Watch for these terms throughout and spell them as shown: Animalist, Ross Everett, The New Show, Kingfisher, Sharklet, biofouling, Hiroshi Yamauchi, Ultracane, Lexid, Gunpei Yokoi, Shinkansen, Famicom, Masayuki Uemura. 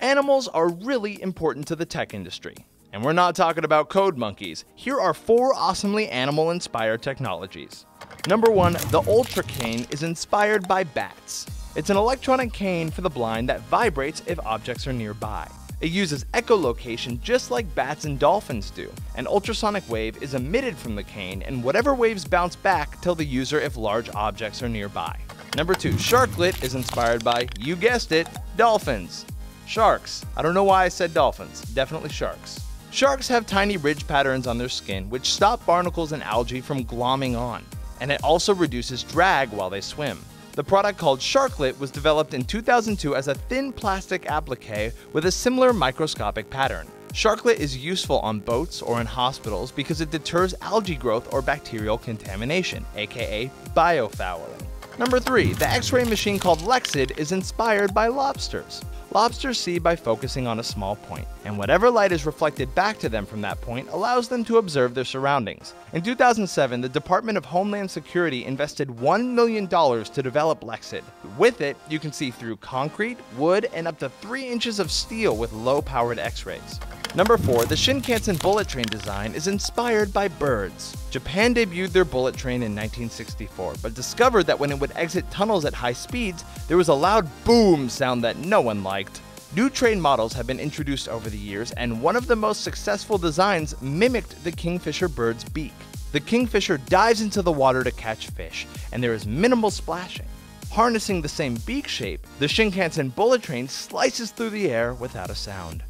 Animals are really important to the tech industry. And we're not talking about code monkeys. Here are 4 awesomely animal-inspired technologies. Number 1, the Ultracane is inspired by bats. It's an electronic cane for the blind that vibrates if objects are nearby. It uses echolocation just like bats and dolphins do. An ultrasonic wave is emitted from the cane and whatever waves bounce back tell the user if large objects are nearby. Number 2, Sharklet is inspired by, you guessed it, dolphins. Sharks. I don't know why I said dolphins, definitely sharks. Sharks have tiny ridge patterns on their skin which stop barnacles and algae from glomming on, and it also reduces drag while they swim. The product called Sharklet was developed in 2002 as a thin plastic applique with a similar microscopic pattern. Sharklet is useful on boats or in hospitals because it deters algae growth or bacterial contamination, aka biofouling. Number 3, the X-ray machine called Lexid is inspired by lobsters. Lobsters see by focusing on a small point, and whatever light is reflected back to them from that point allows them to observe their surroundings. In 2007, the Department of Homeland Security invested $1 million to develop Lexid. With it, you can see through concrete, wood, and up to 3 inches of steel with low-powered X-rays. Number 4, the Shinkansen bullet train design is inspired by birds. Japan debuted their bullet train in 1964, but discovered that when it would exit tunnels at high speeds, there was a loud boom sound that no one liked. New train models have been introduced over the years, and one of the most successful designs mimicked the Kingfisher bird's beak. The Kingfisher dives into the water to catch fish, and there is minimal splashing. Harnessing the same beak shape, the Shinkansen bullet train slices through the air without a sound.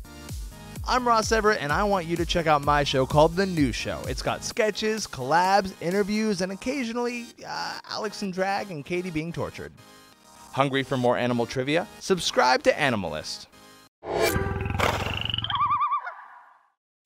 I'm Ross Everett, and I want you to check out my show called The New Show. It's got sketches, collabs, interviews, and occasionally Alex and drag and Katie being tortured. Hungry for more animal trivia? Subscribe to Animalist.